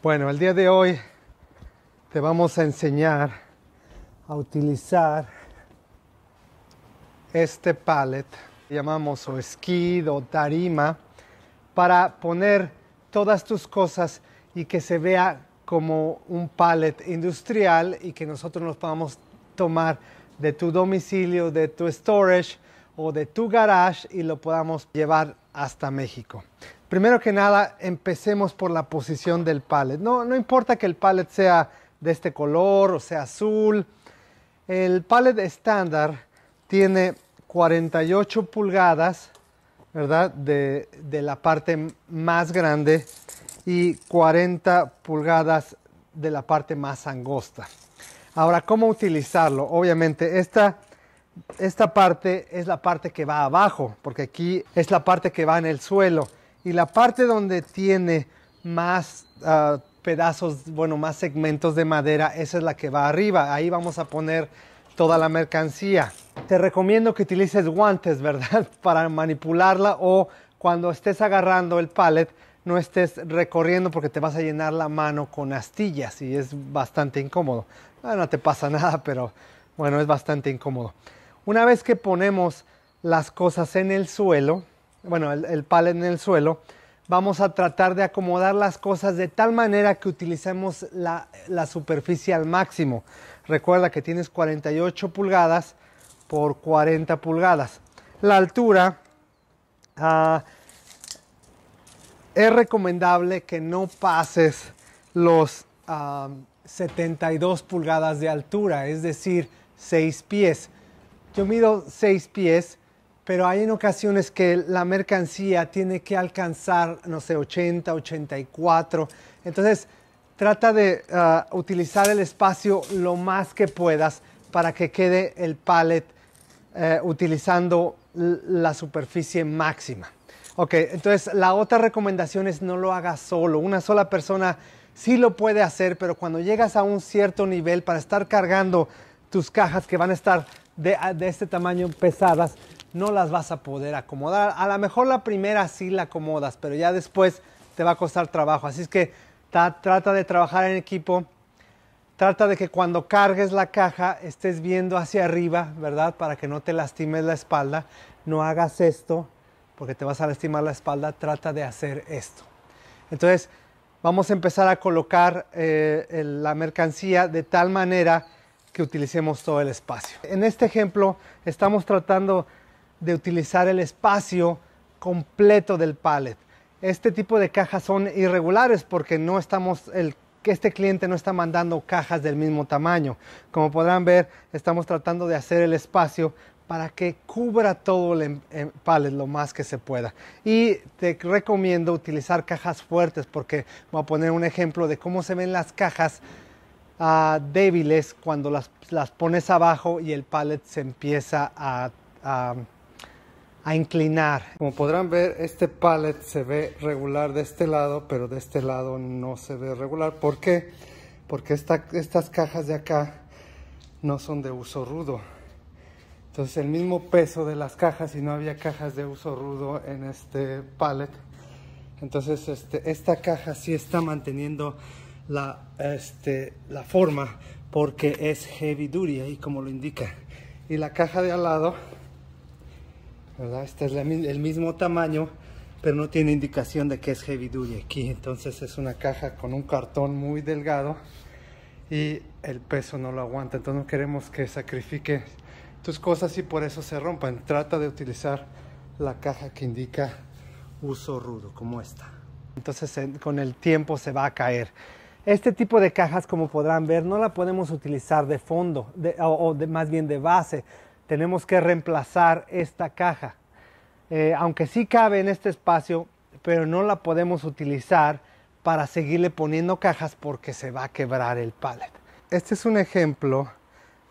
Bueno, el día de hoy te vamos a enseñar a utilizar este pallet, llamamos o skid o tarima, para poner todas tus cosas y que se vea como un pallet industrial y que nosotros nos podamos tomar de tu domicilio, de tu storage o de tu garage y lo podamos llevar hasta México. Primero que nada, empecemos por la posición del pallet. No importa que el pallet sea de este color o sea azul. El pallet estándar tiene 48 pulgadas, ¿verdad? De la parte más grande y 40 pulgadas de la parte más angosta. Ahora, ¿cómo utilizarlo? Obviamente, esta parte es la parte que va abajo, porque aquí es la parte que va en el suelo. Y la parte donde tiene más pedazos, bueno, más segmentos de madera, esa es la que va arriba. Ahí vamos a poner toda la mercancía. Te recomiendo que utilices guantes, ¿verdad? Para manipularla, o cuando estés agarrando el pallet, no estés recorriendo porque te vas a llenar la mano con astillas y es bastante incómodo. No te pasa nada, pero bueno, es bastante incómodo. Una vez que ponemos las cosas en el suelo, bueno, el pallet en el suelo, vamos a tratar de acomodar las cosas de tal manera que utilicemos la superficie al máximo. Recuerda que tienes 48 pulgadas por 40 pulgadas. La altura, es recomendable que no pases los 72 pulgadas de altura, es decir, 6 pies. Yo mido 6 pies. Pero hay en ocasiones que la mercancía tiene que alcanzar, no sé, 80, 84. Entonces, trata de utilizar el espacio lo más que puedas para que quede el pallet utilizando la superficie máxima. Ok, entonces la otra recomendación es no lo hagas solo. Una sola persona sí lo puede hacer, pero cuando llegas a un cierto nivel para estar cargando tus cajas que van a estar de este tamaño pesadas, no las vas a poder acomodar. A lo mejor la primera sí la acomodas, pero ya después te va a costar trabajo. Así es que trata de trabajar en equipo. Trata de que cuando cargues la caja estés viendo hacia arriba, ¿verdad? Para que no te lastimes la espalda. No hagas esto porque te vas a lastimar la espalda. Trata de hacer esto. Entonces, vamos a empezar a colocar la mercancía de tal manera que utilicemos todo el espacio. En este ejemplo, estamos tratando de utilizar el espacio completo del pallet. Este tipo de cajas son irregulares porque no estamos, este cliente no está mandando cajas del mismo tamaño. Como podrán ver, estamos tratando de hacer el espacio para que cubra todo el pallet lo más que se pueda. Y te recomiendo utilizar cajas fuertes porque voy a poner un ejemplo de cómo se ven las cajas débiles cuando las pones abajo y el pallet se empieza a inclinar. Como podrán ver, este pallet se ve regular de este lado, pero de este lado no se ve regular. ¿Por qué? Porque estas cajas de acá no son de uso rudo. Entonces, el mismo peso de las cajas, y no había cajas de uso rudo en este pallet. Entonces, esta caja sí está manteniendo la forma porque es heavy duty, ahí como lo indica. Y la caja de al lado, ¿verdad? Este es el mismo tamaño, pero no tiene indicación de que es heavy duty aquí. Entonces es una caja con un cartón muy delgado y el peso no lo aguanta. Entonces no queremos que sacrifique tus cosas y por eso se rompan. Trata de utilizar la caja que indica uso rudo, como esta. Entonces con el tiempo se va a caer. Este tipo de cajas, como podrán ver, no la podemos utilizar de fondo, más bien de base. Tenemos que reemplazar esta caja, aunque sí cabe en este espacio, pero no la podemos utilizar para seguirle poniendo cajas porque se va a quebrar el pallet. Este es un ejemplo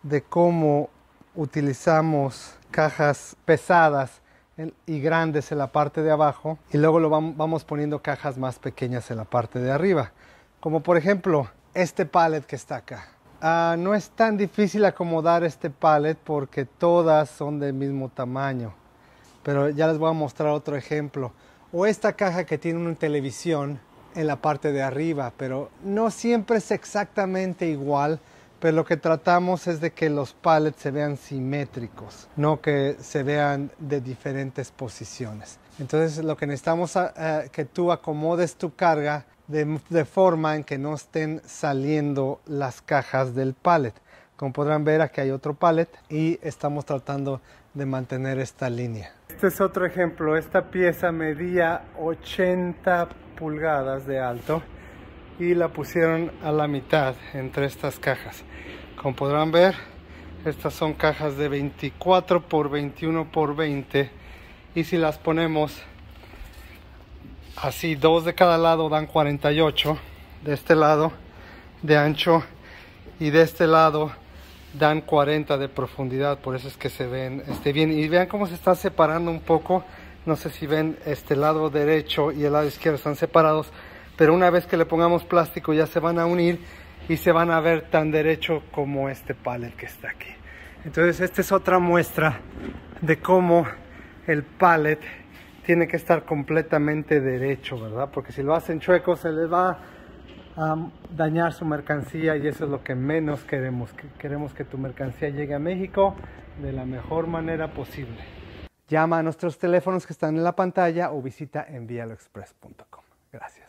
de cómo utilizamos cajas pesadas y grandes en la parte de abajo y luego vamos poniendo cajas más pequeñas en la parte de arriba. Como por ejemplo este pallet que está acá. No es tan difícil acomodar este pallet porque todas son del mismo tamaño, pero ya les voy a mostrar otro ejemplo. O esta caja que tiene una televisión, en la parte de arriba, pero no siempre es exactamente igual, pero lo que tratamos es de que los pallets se vean simétricos, no que se vean de diferentes posiciones. Entonces lo que necesitamos es que tú acomodes tu carga de forma en que no estén saliendo las cajas del pallet. Como podrán ver, aquí hay otro pallet y estamos tratando de mantener esta línea. Este es otro ejemplo. Esta pieza medía 80 pulgadas de alto y la pusieron a la mitad entre estas cajas. Como podrán ver, estas son cajas de 24 por 21 por 20, y si las ponemos así, dos de cada lado dan 48 de este lado de ancho, y de este lado dan 40 de profundidad. Por eso es que se ven bien. Y vean cómo se están separando un poco. No sé si ven, este lado derecho y el lado izquierdo están separados, pero una vez que le pongamos plástico ya se van a unir y se van a ver tan derecho como este pallet que está aquí. Entonces esta es otra muestra de cómo el pallet tiene que estar completamente derecho, ¿verdad? Porque si lo hacen chueco se les va a dañar su mercancía, y eso es lo que menos queremos. Queremos que tu mercancía llegue a México de la mejor manera posible. Llama a nuestros teléfonos que están en la pantalla o visita envialoexpress.com. Gracias.